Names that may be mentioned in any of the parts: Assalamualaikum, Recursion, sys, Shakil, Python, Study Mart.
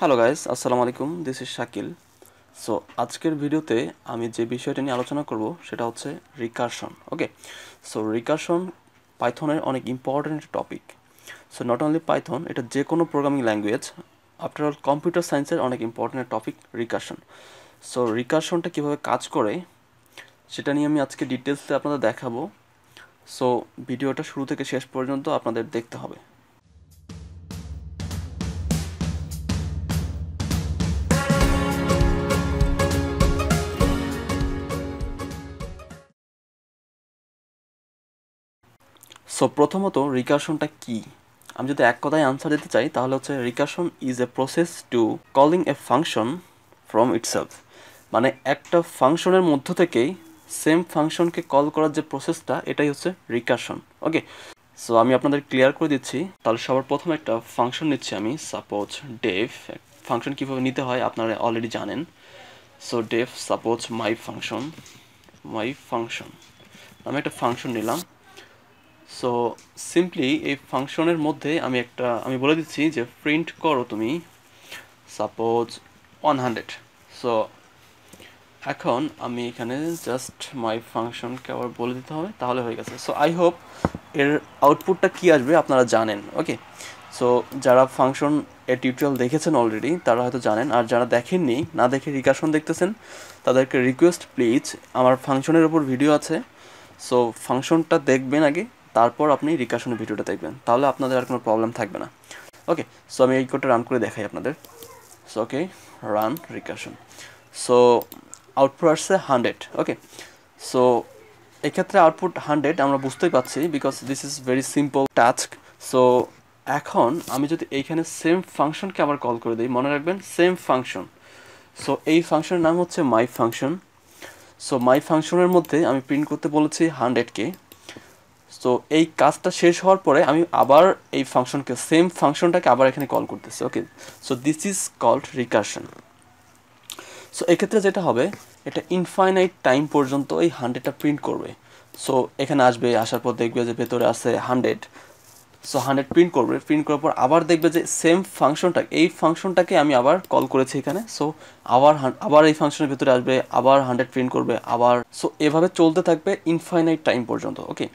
Hello guys, Assalamualaikum. This is Shakil. So, আজকের ভিডিওতে আমি যে বিষয়টা নিয়ে আলোচনা করব সেটা হচ্ছে recursion. Okay. So, recursion Python এর অনেক important topic. So, not only Python, এটা যে কোনো programming language. After all, computer science এর অনেক important topic recursion. So, recursion টা কিভাবে কাজ করে সেটা নিয়ে আমি আজকে details তে আপনাদের দেখাবো. So, ভিডিওটা শুরু থেকে শেষ পর্যন্ত আপনাদের দেখতে হবে. So, প্রথমত recursion টা কি আমি যদি এক কথায় আনসার দিতে চাই তাহলে হচ্ছে recursion is a process to calling a function from itself মানে একটা ফাংশনের মধ্য থেকে সেম ফাংশনকে কল করার যে প্রসেসটা এটাই হচ্ছে recursion ওকে সো আমি আপনাদের ক্লিয়ার করে দিচ্ছি তাহলে সবার প্রথমে একটা ফাংশন নিচ্ছি আমি সাপোজ def ফাংশন কিভাবে নিতে হয় আপনারা অলরেডি জানেন so def suppose my function আমি একটা ফাংশন নিলাম So simply a function মধ্যে আমি একটা আমি বলে দিচ্ছি যে print করো তুমি suppose 100 so এখন আমি এখানে just my function কে আবার বলে দিতে হবে তাহলে হয়ে গেছে so I hope এর আউটপুটটা কি আসবে আপনারা জানেন ওকে so যারা ফাংশন এর টিউটোরিয়াল দেখেছেন অলরেডি তারা হয়তো জানেন আর যারা দেখেননি না দেখে recursion দেখতেছেন তাদেরকে রিকোয়েস্ট প্লিজ আমার ফাংশনের উপর ভিডিও আছে so ফাংশনটা দেখবেন আগে তারপর আপনি recursion ভিডিওটা দেখবেন তাহলে আপনাদের আর কোনো প্রবলেম থাকবে না ওকে সো আমি এই কোডটা রান করে দেখাই আপনাদের so okay run recursion so output আসছে 100 ওকে সো এই ক্ষেত্রে আউটপুট 100 আমরা বুঝতেই পাচ্ছি because this is very simple task so এখন আমি যদি এইখানে সেম ফাংশনকে আবার কল করে দেই মনে রাখবেন সেম ফাংশন সো এই ফাংশনের নাম হচ্ছে my function সো my ফাংশনের মধ্যে আমি প্রিন্ট করতে বলেছি 100 কে So, এই কাজটা শেষ হওয়ার পরে আমি আবার এই ফাংশনকে সেম ফাংশনটাকে আবার এখানে কল করতেছি okay so this is called recursion so এই ক্ষেত্রে যেটা হবে এটা ইনফাইনাইট টাইম পর্যন্ত এই 100 টা প্রিন্ট করবে সো এখানে আসবে আসার পর দেখবে যে ভিতরে আছে 100 সো 100 প্রিন্ট করবে প্রিন্ট করার পর আবার দেখবে যে সেম ফাংশনটাকে এই ফাংশনটাকে আমি আবার কল করেছি এখানে সো আবার এই ফাংশনের ভিতরে আসবে আবার 100 প্রিন্ট করবে আবার সো এভাবে চলতে থাকবে ইনফাইনাইট টাইম পর্যন্ত ওকে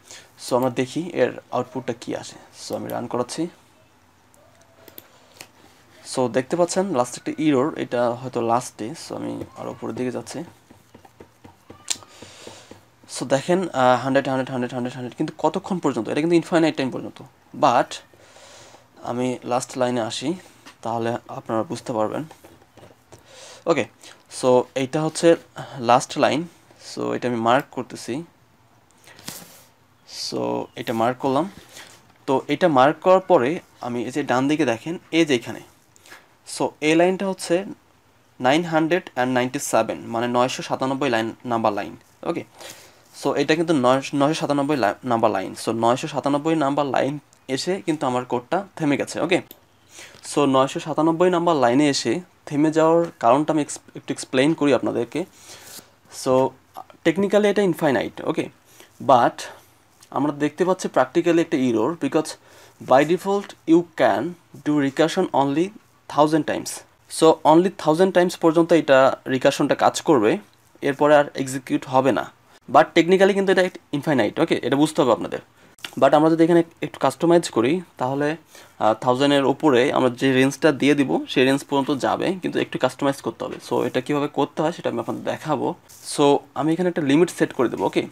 সো আমরা দেখি এর আউটপুটটা কি আসে সো আমি রান করাচ্ছি সো দেখতে পাচ্ছেন লাস্ট একটা এরর এটা হয়তো লাস্টে সো আমি আর উপরের দিকে যাচ্ছি সো দেখেন 100 100 100 100 100 কিন্তু কতক্ষণ পর্যন্ত এটা কিন্তু ইনফাইনাইট টাইম পর্যন্ত বাট আমি লাস্ট লাইনে আসি তাহলে আপনারা বুঝতে পারবেন ওকে সো এটা হচ্ছে লাস্ট লাইন সো এটা আমি মার্ক করতেছি সো এটা মার্ক করলাম তো এটা মার্ক করার পরে আমি এই যে ডান দিকে দেখেন এই যে এখানে সো এই লাইনটা হচ্ছে 997 মানে 997 line number line okay so এটা কিন্তু 997 number line so 997 number line এসে কিন্তু আমার কোডটা থেমে গেছে ওকে সো 997 নাম্বার লাইনে এসে থেমে যাওয়ার কারণটা আমি একটু এক্সপ্লেইন করি আপনাদেরকে সো টেকনিক্যালি এটা ইনফাইনাইট ওকে বাট আমরা দেখতে পাচ্ছি প্র্যাকটিক্যালি একটা error because by default you can do recursion only 1000 times so only 1000 times পর্যন্ত এটা recursionটা কাজ করবে এরপর আর এক্সিকিউট হবে না বাট টেকনিক্যালি কিন্তু এটা ইনফাইনাইট ওকে এটা বুঝতে হবে আপনাদের বাট আমরা যদি এখানে একটু কাস্টমাইজ করি তাহলে 1000 এর উপরে আমরা যে রেঞ্জটা দিয়ে দিব সেই রেঞ্জ পর্যন্ত যাবে কিন্তু একটু কাস্টমাইজ করতে হবে সো এটা কিভাবে করতে হয় সেটা আমি আপনাদের দেখাবো সো আমি এখানে একটা লিমিট সেট করে দেব ওকে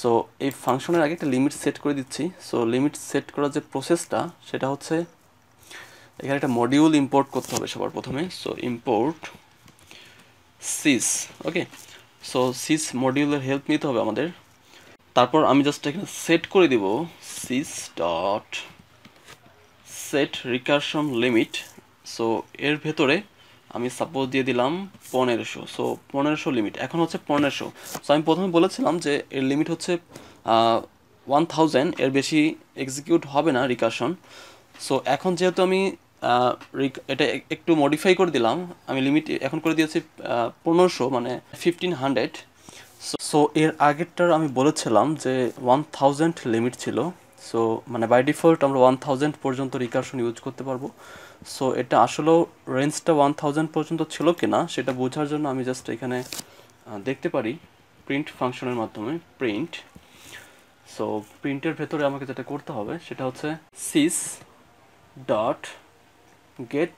সো এই ফাংশনের আগে একটা লিমিট সেট করে দিচ্ছি সো লিমিট সেট করার যে প্রসেসটা সেটা হচ্ছে এখানে একটা মডিউল ইম্পোর্ট করতে হবে সবার প্রথমে so import sys okay so sys মডিউলের হেল্প নিতে হবে আমাদের তারপর আমি জাস্ট এখানে সেট করে দেব sys dot set recursion limit so এর ভিতরে আমি সাপোজ দিয়ে দিলাম 1500 সো 1500 লিমিট এখন হচ্ছে 1500 সো আমি প্রথমে বলেছিলাম যে এর লিমিট হচ্ছে 1000 এর বেশি এক্সিকিউট হবে না recursion সো এখন যেহেতু আমি এটা একটু মডিফাই করে দিলাম আমি লিমিট এখন করে দিয়েছি 1500 মানে 1500 সো এর আগেরটার আমি বলেছিলাম যে 1000 লিমিট ছিল সো মানে বাই ডিফল্ট আমরা 1000 পর্যন্ত রিকারশন ইউজ করতে পারবো সো এটা আসলে রেঞ্জটা 1000 পর্যন্ত ছিল কিনা সেটা বোঝার জন্য আমি জাস্ট এখানে দেখতে পারি প্রিন্ট ফাংশনের মাধ্যমে প্রিন্ট সো প্রিন্টের ভিতরে আমাকে যেটা করতে হবে সেটা হচ্ছে sys dot get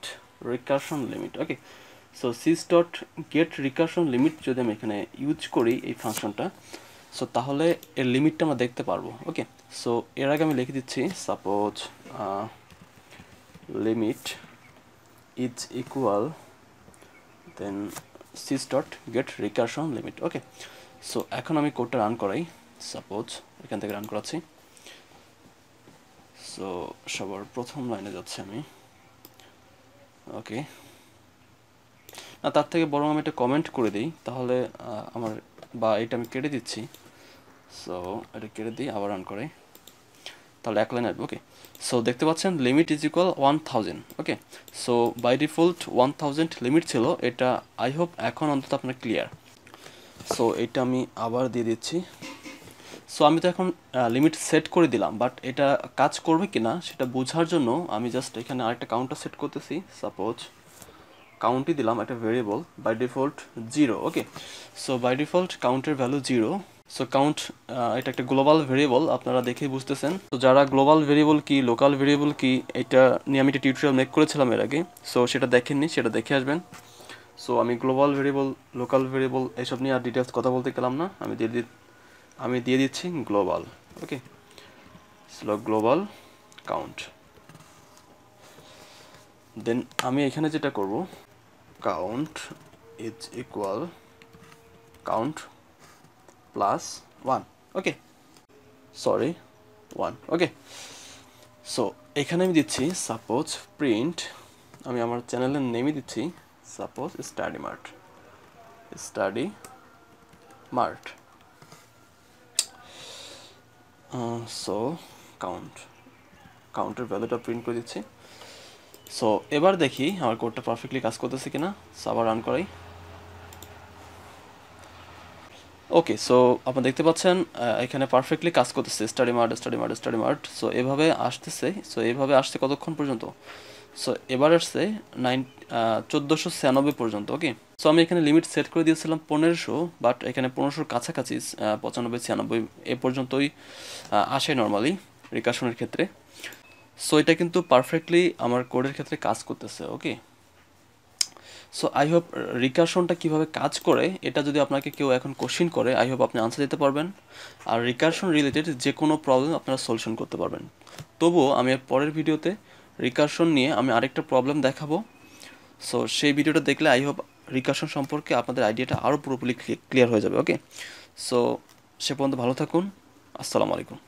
recursion limit okay so sys dot get recursion limit যদি আমি এখানে ইউজ করি এই ফাংশনটা সো তাহলে এর লিমিটটা আমরা দেখতে পারবো ওকে সো এর আগে আমি লিখে দিচ্ছি suppose limit is equal then sys dot get recursion limit okay so এখন আমি কোডটা রান করাই সাপোজ এখান থেকে রান করাচ্ছি সো সবার প্রথম লাইনে যাচ্ছি আমি ওকে না তার থেকে বরং আমি একটা কমেন্ট করে দেই তাহলে আমার বা এটা আমি কেটে দিচ্ছি সো এটা কেটে দিই আবার রান করাই তাহলে এক লাইন আসবে ওকে সো দেখতে পাচ্ছেন limit is equal 1000 okay so by default 1000 limit ছিল এটা আই হোপ এখন অন্তত আপনার ক্লিয়ার সো এটা আমি আবার দিয়ে দিচ্ছি সো আমি তো এখন লিমিট সেট করে দিলাম বাট এটা কাজ করবে কিনা সেটা বোঝার জন্য আমি জাস্ট এখানে আরেকটা কাউন্টার সেট করতেছি সাপোজ কাউন্টই দিলাম একটা variable by default 0 okay so by default কাউন্টের ভ্যালু 0 সো কাউন্ট এটা একটা গ্লোবাল ভেরিয়েবল আপনারা দেখেই বুঝতেছেন তো যারা গ্লোবাল ভেরিয়েবল কি লোকাল ভেরিয়েবল কি এটা নিয়ে আমি একটা টিউটোরিয়াল মেক করেছিলাম এর আগে সো সেটা দেখেননি সেটা দেখে আসবেন সো আমি গ্লোবাল ভেরিয়েবল লোকাল ভেরিয়েবল এসব নিয়ে আর ডিটেইলস কথা বলতে গেলাম না আমি দিয়ে দিচ্ছি global okay so global count then আমি এখানে যেটা করব count is equal count plus 1 okay sorry 1 okay so এখানে আমি দিচ্ছি সাপোজ প্রিন্ট আমি আমার চ্যানেলের নেমই দিচ্ছি সাপোজ স্টাডি মার্ট সো কাউন্টের ভ্যালুটা প্রিন্ট করে দিচ্ছি সো এবার দেখি আমার কোডটা পারফেক্টলি কাজ করতেছে কিনা আবার রান করাই ওকে সো আপনারা দেখতে পাচ্ছেন এখানে পারফেক্টলি কাজ করতেছে স্টাডি মার্ট সো এভাবে আসতেছে সো এভাবে আসছে কতক্ষণ পর্যন্ত সো এবার আসছে 1496 পর্যন্ত ওকে সো আমি এখানে লিমিট সেট করে দিয়েছিলাম 1500 বাট এখানে 1500 এর কাছাকাছি 9596 এ পর্যন্তই আসে নরমালি রিকারশনের ক্ষেত্রে সো এটা কিন্তু পারফেক্টলি আমার কোডের ক্ষেত্রে কাজ করতেছে ওকে সো আই হোপ রিকারশনটা কিভাবে কাজ করে এটা যদি আপনাকে কেউ এখন কোশ্চেন করে আই হোপ আপনি আনসার দিতে পারবেন আর রিকারশন রিলেটেড যে কোনো প্রবলেম আপনারা সলিউশন করতে পারবেন তবুও আমি পরের ভিডিওতে রিকারশন নিয়ে আমি আরেকটা প্রবলেম দেখাবো সো সেই ভিডিওটা দেখলে আই হোপ রিকারশন সম্পর্কে আপনাদের আইডিয়াটা আরও পুরোপুরি ক্লিয়ার হয়ে যাবে ওকে সো সে পর্যন্ত ভালো থাকুন আসসালামু আলাইকুম